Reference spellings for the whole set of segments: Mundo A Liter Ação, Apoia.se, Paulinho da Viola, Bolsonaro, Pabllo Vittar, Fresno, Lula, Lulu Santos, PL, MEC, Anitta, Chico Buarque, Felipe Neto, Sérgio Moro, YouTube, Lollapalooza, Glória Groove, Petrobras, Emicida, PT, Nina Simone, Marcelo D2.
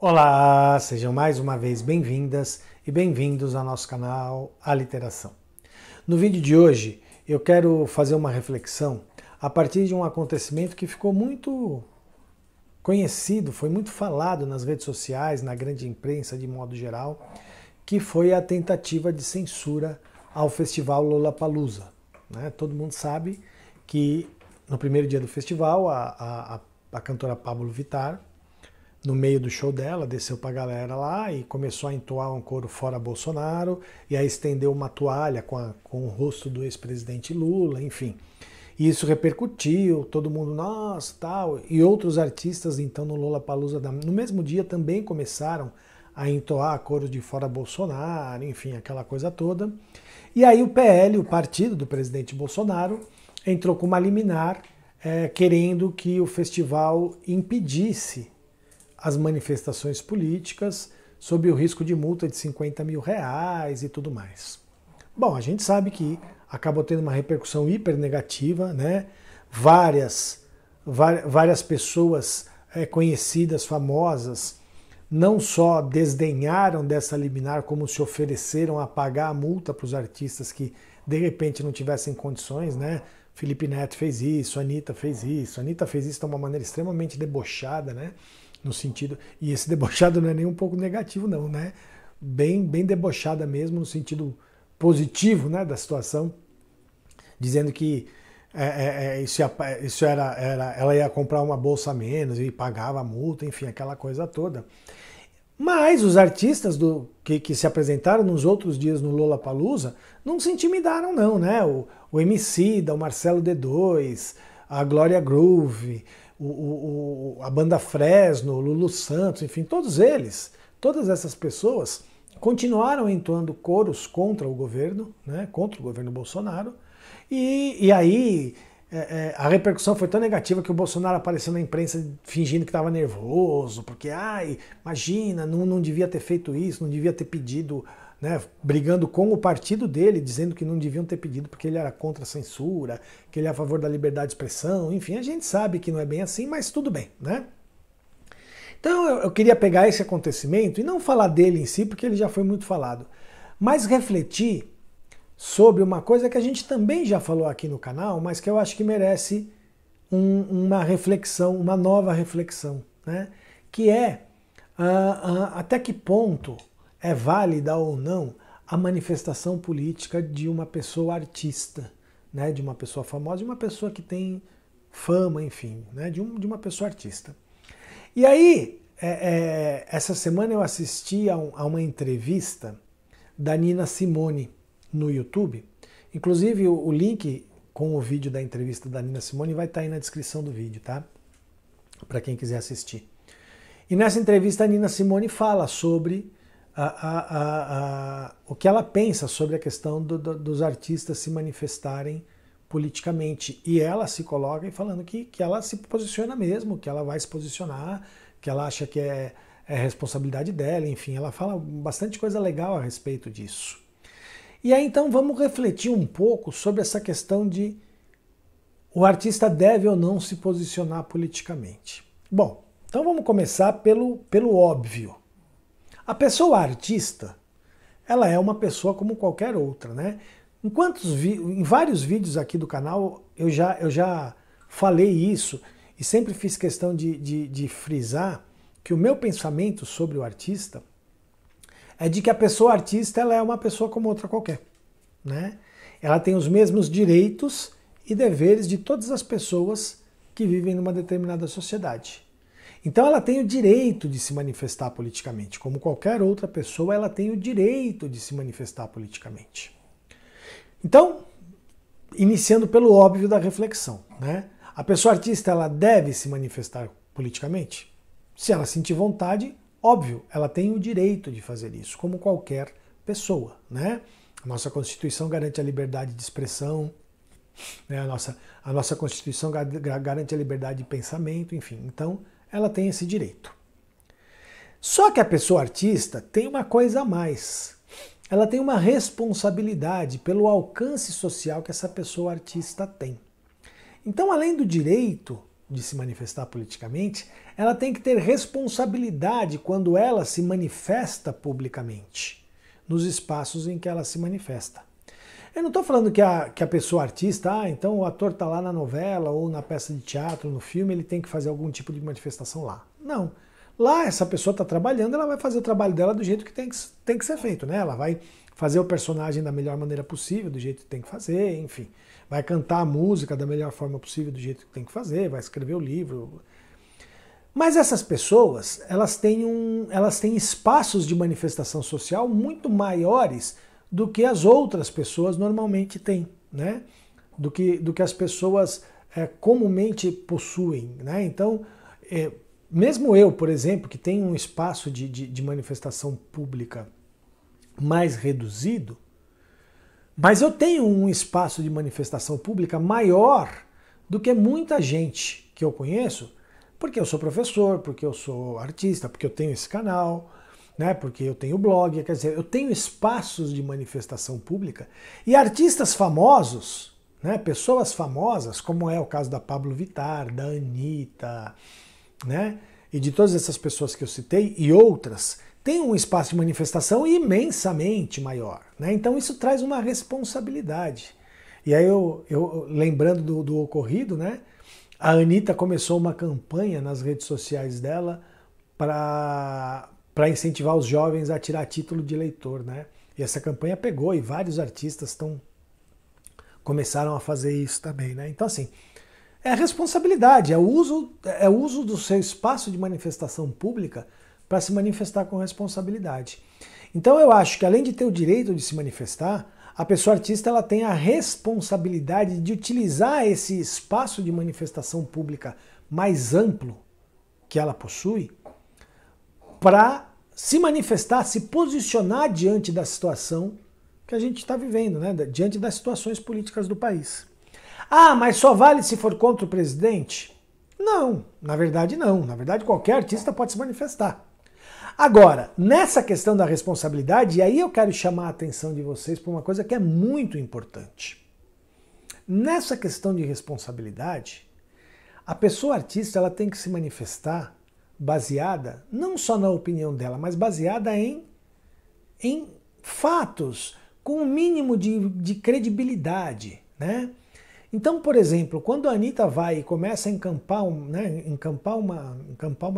Olá, sejam mais uma vez bem-vindas e bem-vindos ao nosso canal Aliteração. No vídeo de hoje eu quero fazer uma reflexão a partir de um acontecimento que ficou muito conhecido, foi muito falado nas redes sociais, na grande imprensa de modo geral, que foi a tentativa de censura ao festival Lollapalooza. Todo mundo sabe que no primeiro dia do festival a cantora Pabllo Vittar, no meio do show dela, desceu pra galera lá e começou a entoar um coro fora Bolsonaro, e aí estendeu uma toalha com o rosto do ex-presidente Lula, enfim. E isso repercutiu, todo mundo, nossa, tal. E outros artistas, então, no Lollapalooza, no mesmo dia também começaram a entoar coros de fora Bolsonaro, enfim, aquela coisa toda. E aí o PL, o partido do presidente Bolsonaro, entrou com uma liminar querendo que o festival impedisse as manifestações políticas sob o risco de multa de R$50 mil e tudo mais. Bom, a gente sabe que acabou tendo uma repercussão hiper negativa, né? Várias pessoas conhecidas, famosas, não só desdenharam dessa liminar, como se ofereceram a pagar a multa para os artistas que de repente não tivessem condições, né? Felipe Neto fez isso, Anitta fez isso. Anitta fez isso de uma maneira extremamente debochada, né? No sentido, e esse debochado não é nem um pouco negativo não, né? Bem debochada mesmo, no sentido positivo, né, da situação, dizendo que ela ia comprar uma bolsa a menos e pagava a multa, enfim, aquela coisa toda. Mas os artistas que se apresentaram nos outros dias no Lollapalooza não se intimidaram não, né? O Emicida, o Marcelo D2, a Glória Groove, a banda Fresno, o Lulu Santos, enfim, todos eles, todas essas pessoas continuaram entoando coros contra o governo, né, contra o governo Bolsonaro, e aí a repercussão foi tão negativa que o Bolsonaro apareceu na imprensa fingindo que estava nervoso, porque, ai, imagina, não devia ter feito isso, não devia ter pedido, né, brigando com o partido dele, dizendo que não deviam ter pedido porque ele era contra a censura, que ele é a favor da liberdade de expressão, enfim, a gente sabe que não é bem assim, mas tudo bem, né? Então eu queria pegar esse acontecimento e não falar dele em si, porque ele já foi muito falado, mas refletir sobre uma coisa que a gente também já falou aqui no canal, mas que eu acho que merece uma reflexão, uma nova reflexão, né? Que é até que ponto é válida ou não a manifestação política de uma pessoa artista, né, de uma pessoa famosa, de uma pessoa que tem fama, enfim, né, de uma pessoa artista. E aí, essa semana eu assisti a uma entrevista da Nina Simone no YouTube. Inclusive, o link com o vídeo da entrevista da Nina Simone vai estar aí na descrição do vídeo, tá? Para quem quiser assistir. E nessa entrevista a Nina Simone fala sobre o que ela pensa sobre a questão dos artistas se manifestarem politicamente. E ela se coloca falando que ela se posiciona mesmo, que ela vai se posicionar, que ela acha que é responsabilidade dela, enfim, ela fala bastante coisa legal a respeito disso. E aí então vamos refletir um pouco sobre essa questão de o artista deve ou não se posicionar politicamente. Bom, então vamos começar pelo óbvio. A pessoa artista, ela é uma pessoa como qualquer outra, né? Em vários vídeos aqui do canal eu já falei isso e sempre fiz questão de frisar que o meu pensamento sobre o artista é de que a pessoa artista, ela é uma pessoa como outra qualquer, né? Ela tem os mesmos direitos e deveres de todas as pessoas que vivem numa determinada sociedade. Então ela tem o direito de se manifestar politicamente, como qualquer outra pessoa ela tem o direito de se manifestar politicamente. Então, iniciando pelo óbvio da reflexão, né? A pessoa artista, ela deve se manifestar politicamente? Se ela sentir vontade, óbvio, ela tem o direito de fazer isso, como qualquer pessoa, né? A nossa Constituição garante a liberdade de expressão, né? A nossa Constituição garante a liberdade de pensamento, enfim, então ela tem esse direito. Só que a pessoa artista tem uma coisa a mais. Ela tem uma responsabilidade pelo alcance social que essa pessoa artista tem. Então, além do direito, de se manifestar politicamente, ela tem que ter responsabilidade quando ela se manifesta publicamente, nos espaços em que ela se manifesta. Eu não estou falando que a pessoa artista, então o ator está lá na novela ou na peça de teatro, no filme, ele tem que fazer algum tipo de manifestação lá. Não. Lá essa pessoa está trabalhando, ela vai fazer o trabalho dela do jeito que tem que ser feito, né? Ela vai fazer o personagem da melhor maneira possível, do jeito que tem que fazer, enfim. Vai cantar a música da melhor forma possível, do jeito que tem que fazer, vai escrever o livro. Mas essas pessoas, elas têm espaços de manifestação social muito maiores do que as outras pessoas normalmente têm, né? Do que as pessoas comumente possuem, né? Então, mesmo eu, por exemplo, que tenho um espaço de manifestação pública mais reduzido, mas eu tenho um espaço de manifestação pública maior do que muita gente que eu conheço, porque eu sou professor, porque eu sou artista, porque eu tenho esse canal, né, porque eu tenho blog, quer dizer, eu tenho espaços de manifestação pública e artistas famosos, né, pessoas famosas, como é o caso da Pabllo Vittar, da Anitta, né, e de todas essas pessoas que eu citei e outras, tem um espaço de manifestação imensamente maior, né? Então isso traz uma responsabilidade. E aí eu lembrando do ocorrido, né, a Anitta começou uma campanha nas redes sociais dela para incentivar os jovens a tirar título de eleitor, né? E essa campanha pegou e vários artistas começaram a fazer isso também, né? Então assim, é a responsabilidade, é o uso do seu espaço de manifestação pública para se manifestar com responsabilidade. Então eu acho que além de ter o direito de se manifestar, a pessoa artista ela tem a responsabilidade de utilizar esse espaço de manifestação pública mais amplo que ela possui para se manifestar, se posicionar diante da situação que a gente está vivendo, né? Diante das situações políticas do país. Ah, mas só vale se for contra o presidente? Não, na verdade não. Na verdade qualquer artista pode se manifestar. Agora, nessa questão da responsabilidade, e aí eu quero chamar a atenção de vocês para uma coisa que é muito importante. Nessa questão de responsabilidade, a pessoa artista ela tem que se manifestar baseada não só na opinião dela, mas baseada em fatos, com o mínimo de credibilidade, né? Então, por exemplo, quando a Anitta vai e começa a encampar uma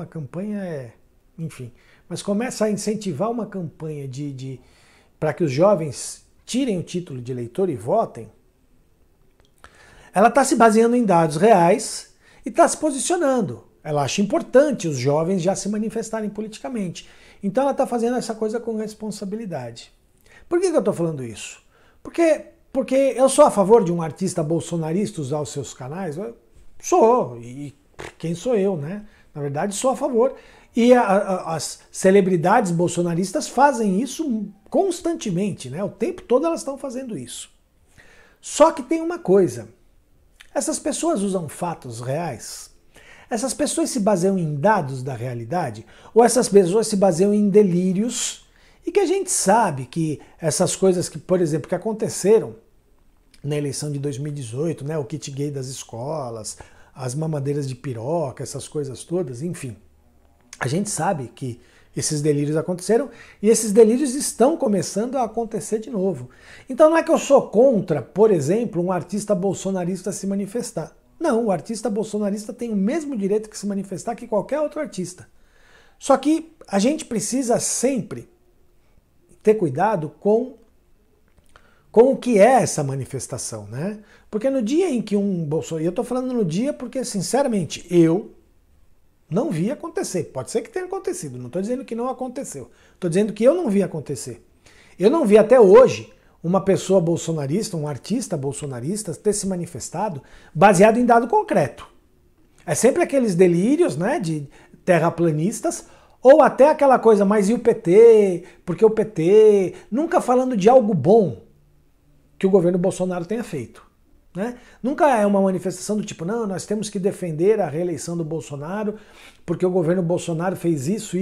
campanha, enfim, mas começa a incentivar uma campanha para que os jovens tirem o título de eleitor e votem, ela está se baseando em dados reais e está se posicionando. Ela acha importante os jovens já se manifestarem politicamente. Então ela está fazendo essa coisa com responsabilidade. Por que eu estou falando isso? Porque eu sou a favor de um artista bolsonarista usar os seus canais? Eu sou, e quem sou eu, né? Na verdade, sou a favor. E as celebridades bolsonaristas fazem isso constantemente, né? O tempo todo elas estão fazendo isso. Só que tem uma coisa. Essas pessoas usam fatos reais? Essas pessoas se baseiam em dados da realidade? Ou essas pessoas se baseiam em delírios? E que a gente sabe que essas coisas que, por exemplo, que aconteceram na eleição de 2018, né, o kit gay das escolas, as mamadeiras de piroca, essas coisas todas, enfim. A gente sabe que esses delírios aconteceram e esses delírios estão começando a acontecer de novo. Então não é que eu sou contra, por exemplo, um artista bolsonarista se manifestar. Não, o artista bolsonarista tem o mesmo direito que se manifestar que qualquer outro artista. Só que a gente precisa sempre ter cuidado com o que é essa manifestação, né? Porque no dia em que um Bolsonaro... Eu tô falando no dia porque, sinceramente, eu não vi acontecer. Pode ser que tenha acontecido, não tô dizendo que não aconteceu. Tô dizendo que eu não vi acontecer. Eu não vi até hoje uma pessoa bolsonarista, um artista bolsonarista ter se manifestado baseado em dado concreto. É sempre aqueles delírios, né, de terraplanistas, ou até aquela coisa, mas e o PT? Porque o PT... Nunca falando de algo bom que o governo Bolsonaro tenha feito, né? Nunca é uma manifestação do tipo, não, nós temos que defender a reeleição do Bolsonaro porque o governo Bolsonaro fez isso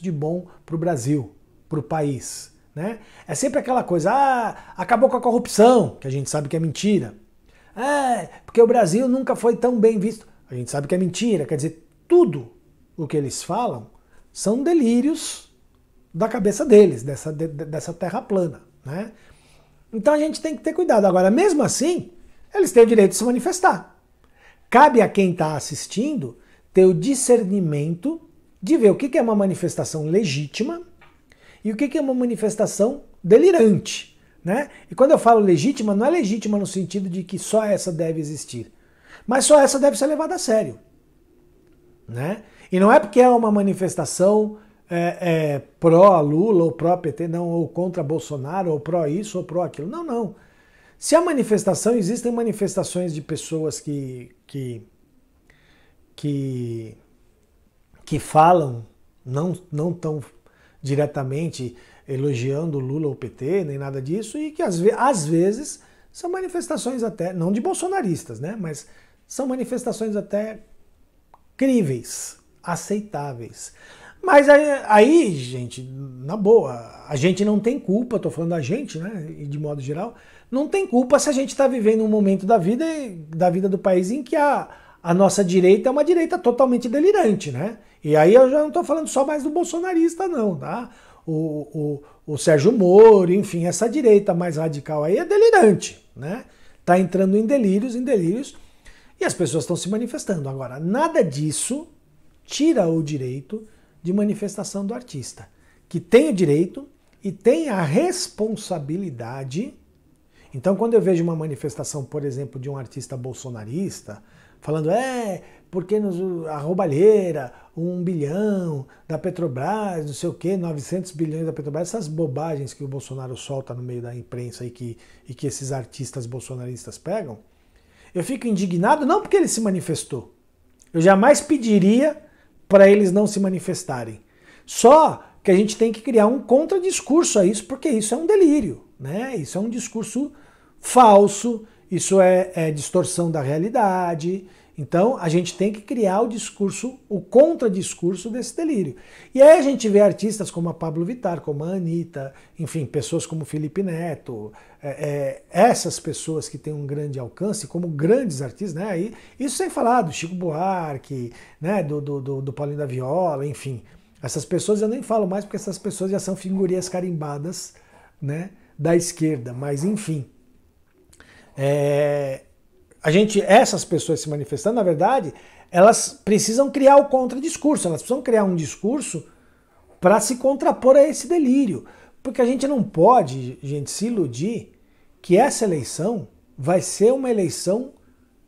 de bom para o Brasil, para o país, né? É sempre aquela coisa, acabou com a corrupção, que a gente sabe que é mentira. Porque o Brasil nunca foi tão bem visto. A gente sabe que é mentira, quer dizer, tudo o que eles falam são delírios da cabeça deles, dessa terra plana, né? Então a gente tem que ter cuidado. Agora, mesmo assim, eles têm o direito de se manifestar. Cabe a quem está assistindo ter o discernimento de ver o que é uma manifestação legítima e o que é uma manifestação delirante, né? E quando eu falo legítima, não é legítima no sentido de que só essa deve existir, mas só essa deve ser levada a sério, né? E não é porque é uma manifestação pró-Lula ou pró-PT, não, ou contra Bolsonaro, ou pró-isso ou pró-aquilo. Não, não. Se a manifestação, existem manifestações de pessoas que falam, não tão diretamente elogiando Lula ou PT, nem nada disso, e que às vezes são manifestações até, não de bolsonaristas, né, mas são manifestações até críveis, aceitáveis. Mas aí, gente, na boa, a gente não tem culpa, tô falando a gente, né, e de modo geral, não tem culpa se a gente está vivendo um momento da vida do país em que a nossa direita é uma direita totalmente delirante, né? E aí eu já não estou falando só mais do bolsonarista, não, tá? O Sérgio Moro, enfim, essa direita mais radical aí é delirante, né? Tá entrando em delírios, e as pessoas estão se manifestando. Agora, nada disso tira o direito de manifestação do artista, que tem o direito e tem a responsabilidade. Então, quando eu vejo uma manifestação, por exemplo, de um artista bolsonarista, falando, porque a roubalheira, 1 bilhão da Petrobras, não sei o quê, 900 bilhões da Petrobras, essas bobagens que o Bolsonaro solta no meio da imprensa e que esses artistas bolsonaristas pegam, eu fico indignado não porque ele se manifestou. Eu jamais pediria para eles não se manifestarem. Só que a gente tem que criar um contradiscurso a isso, porque isso é um delírio, né? Isso é um discurso falso, isso é distorção da realidade. Então a gente tem que criar o discurso, o contradiscurso desse delírio. E aí a gente vê artistas como a Pabllo Vittar, como a Anitta, enfim, pessoas como Felipe Neto, essas pessoas que têm um grande alcance, como grandes artistas, né? E isso sem falar do Chico Buarque, né? do Paulinho da Viola, enfim. Essas pessoas eu nem falo mais porque essas pessoas já são figurinhas carimbadas, né? Da esquerda, mas enfim. Essas pessoas se manifestando, na verdade, elas precisam criar o contradiscurso, elas precisam criar um discurso para se contrapor a esse delírio. Porque a gente não pode, gente, se iludir que essa eleição vai ser uma eleição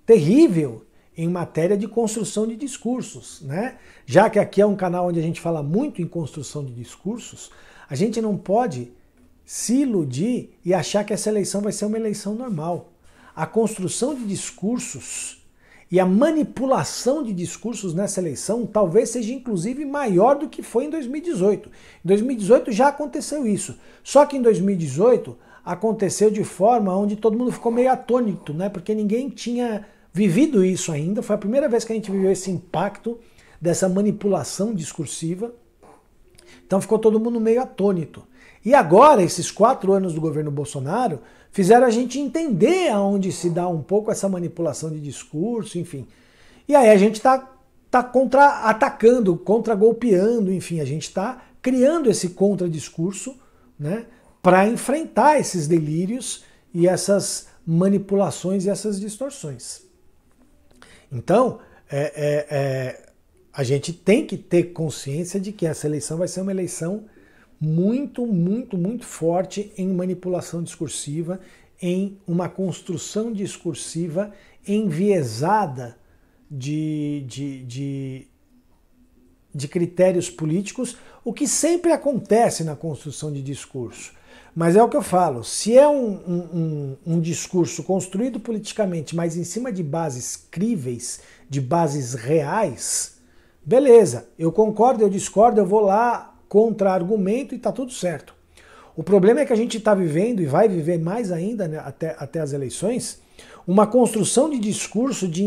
terrível em matéria de construção de discursos, né? Já que aqui é um canal onde a gente fala muito em construção de discursos, a gente não pode se iludir e achar que essa eleição vai ser uma eleição normal. A construção de discursos e a manipulação de discursos nessa eleição talvez seja inclusive maior do que foi em 2018. Em 2018 já aconteceu isso, só que em 2018 aconteceu de forma onde todo mundo ficou meio atônito, né? Porque ninguém tinha vivido isso ainda, foi a primeira vez que a gente viveu esse impacto dessa manipulação discursiva, então ficou todo mundo meio atônito. E agora, esses 4 anos do governo Bolsonaro fizeram a gente entender aonde se dá um pouco essa manipulação de discurso, enfim. E aí a gente está contra-atacando, contra-golpeando, enfim, a gente está criando esse contradiscurso, né, para enfrentar esses delírios e essas manipulações e essas distorções. Então, a gente tem que ter consciência de que essa eleição vai ser uma eleição muito, muito, muito forte em manipulação discursiva, em uma construção discursiva enviesada de critérios políticos, o que sempre acontece na construção de discurso. Mas é o que eu falo, se é um discurso construído politicamente, mas em cima de bases críveis, de bases reais, beleza, eu concordo, eu discordo, eu vou lá contra-argumento e tá tudo certo. O problema é que a gente está vivendo, e vai viver mais ainda, né, até as eleições, uma construção de discurso de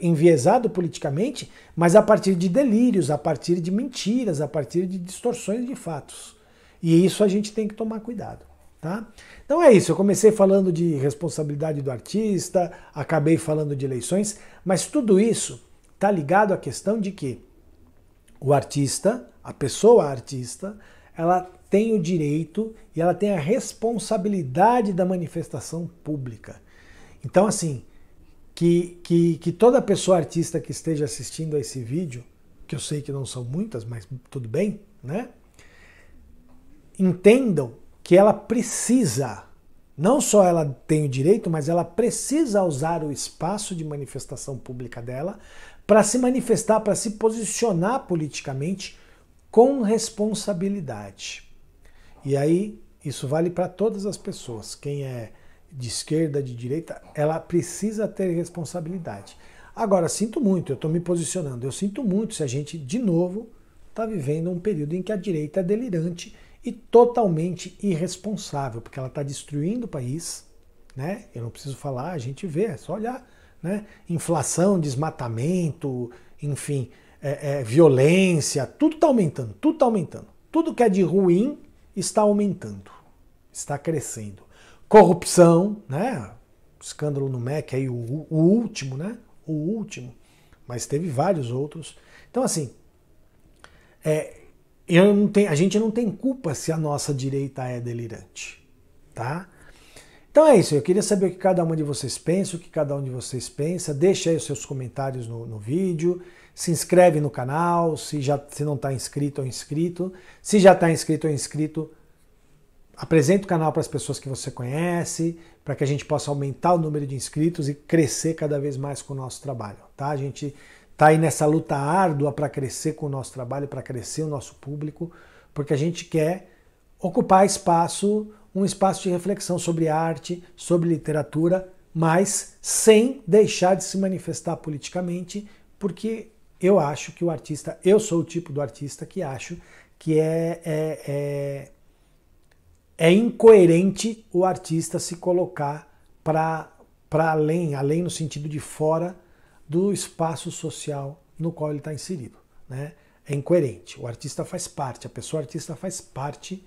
enviesado politicamente, mas a partir de delírios, a partir de mentiras, a partir de distorções de fatos. E isso a gente tem que tomar cuidado, tá? Então é isso, eu comecei falando de responsabilidade do artista, acabei falando de eleições, mas tudo isso está ligado à questão de que o artista, a pessoa artista, ela tem o direito e ela tem a responsabilidade da manifestação pública. Então, assim, que toda pessoa artista que esteja assistindo a esse vídeo, que eu sei que não são muitas, mas tudo bem, né? Entendam que ela precisa, não só ela tem o direito, mas ela precisa usar o espaço de manifestação pública dela para se manifestar, para se posicionar politicamente com responsabilidade. E aí, isso vale para todas as pessoas, quem é de esquerda, de direita, ela precisa ter responsabilidade. Agora, sinto muito, eu estou me posicionando, eu sinto muito se a gente, de novo, está vivendo um período em que a direita é delirante e totalmente irresponsável, porque ela está destruindo o país, né? Eu não preciso falar, a gente vê, é só olhar, né? Inflação, desmatamento, enfim, violência, tudo está aumentando, tudo está aumentando. Tudo que é de ruim está aumentando, está crescendo. Corrupção, né? Escândalo no MEC, aí o último, né? O último, mas teve vários outros. Então, assim, a gente não tem culpa se a nossa direita é delirante, tá? Então é isso, eu queria saber o que cada uma de vocês pensa, o que cada um de vocês pensa, deixa aí os seus comentários no vídeo, se inscreve no canal, se não está inscrito ou inscrito, se já está inscrito ou inscrito, apresenta o canal para as pessoas que você conhece, para que a gente possa aumentar o número de inscritos e crescer cada vez mais com o nosso trabalho, tá? A gente está aí nessa luta árdua para crescer com o nosso trabalho, para crescer o nosso público, porque a gente quer ocupar espaço, um espaço de reflexão sobre arte, sobre literatura, mas sem deixar de se manifestar politicamente, porque eu acho que o artista, eu sou o tipo do artista que acho que é incoerente o artista se colocar para além no sentido de fora do espaço social no qual ele está inserido, né? É incoerente. O artista faz parte, a pessoa artista faz parte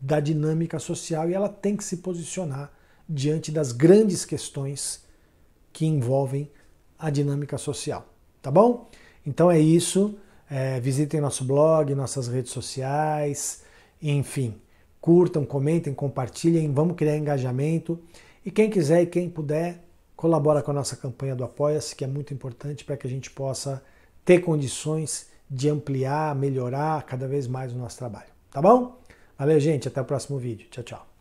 da dinâmica social e ela tem que se posicionar diante das grandes questões que envolvem a dinâmica social, tá bom? Então é isso, visitem nosso blog, nossas redes sociais, enfim. Curtam, comentem, compartilhem, vamos criar engajamento. E quem quiser e quem puder, colabora com a nossa campanha do Apoia-se, que é muito importante para que a gente possa ter condições de ampliar, melhorar cada vez mais o nosso trabalho. Tá bom? Valeu, gente. Até o próximo vídeo. Tchau, tchau.